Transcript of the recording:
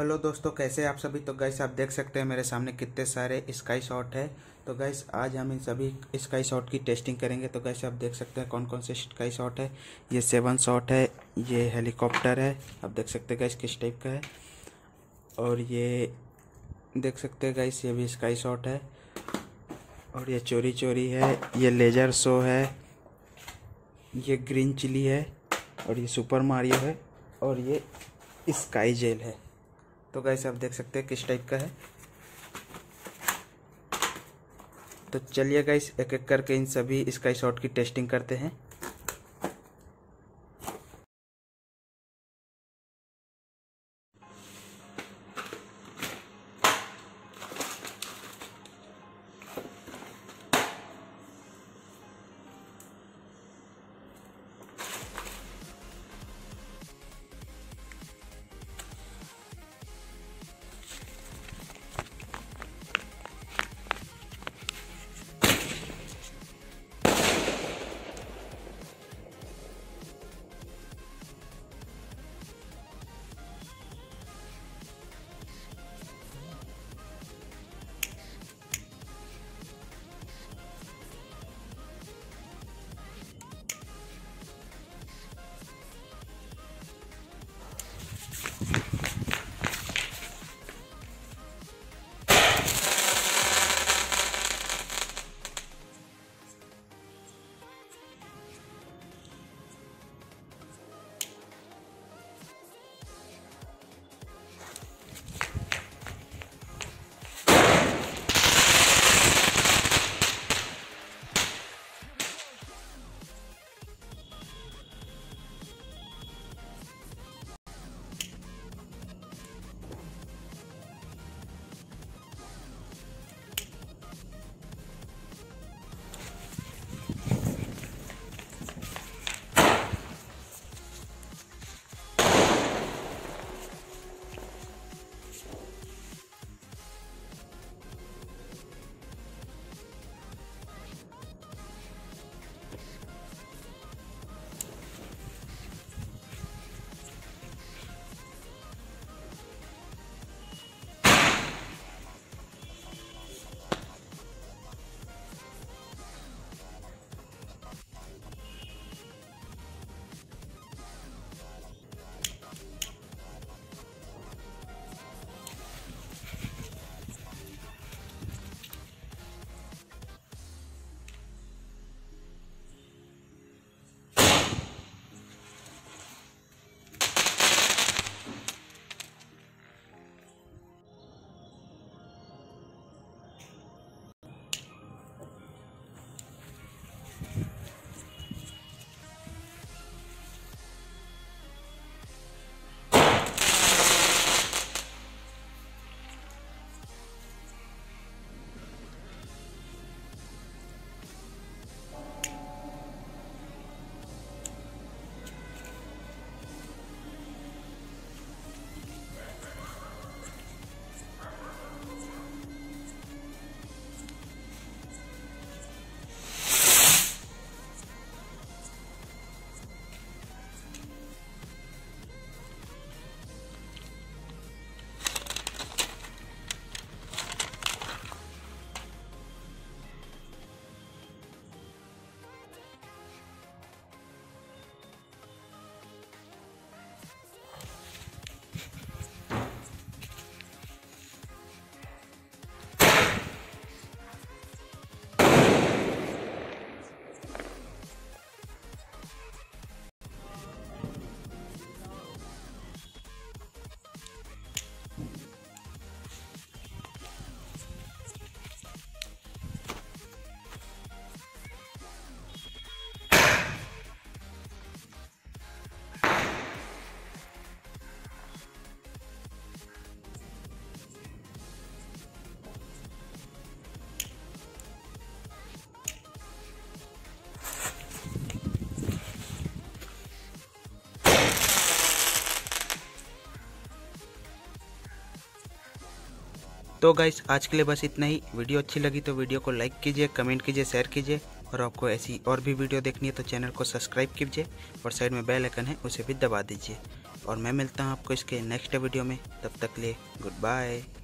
Hello दोस्तों, कैसे आप सभी। तो गाइस आप देख सकते हैं मेरे सामने कितने सारे स्काई शॉट है। तो गाइस आज हम इन सभी स्काई शॉट की टेस्टिंग करेंगे। तो गाइस आप देख सकते हैं कौन कौन से स्काई शॉट है। ये 7 शॉट है, ये हेलीकॉप्टर है, आप देख सकते हैं गाइस किस टाइप का है। और ये देख सकते हैं गाइस ये भी स्काई शॉट है। और ये चोरी चोरी है, ये लेजर शो है, ये ग्रीन चिली है, और ये सुपर मारियो है, और ये स्काई जेल है। तो गाइस आप देख सकते हैं किस टाइप का है। तो चलिए गाइस एक एक करके इन सभी स्काई शॉट की टेस्टिंग करते हैं। तो गाइस आज के लिए बस इतना ही। वीडियो अच्छी लगी तो वीडियो को लाइक कीजिए, कमेंट कीजिए, शेयर कीजिए। और आपको ऐसी और भी वीडियो देखनी है तो चैनल को सब्सक्राइब कीजिए और साइड में बेल आइकन है उसे भी दबा दीजिए। और मैं मिलता हूँ आपको इसके नेक्स्ट वीडियो में। तब तक के लिए गुड बाय।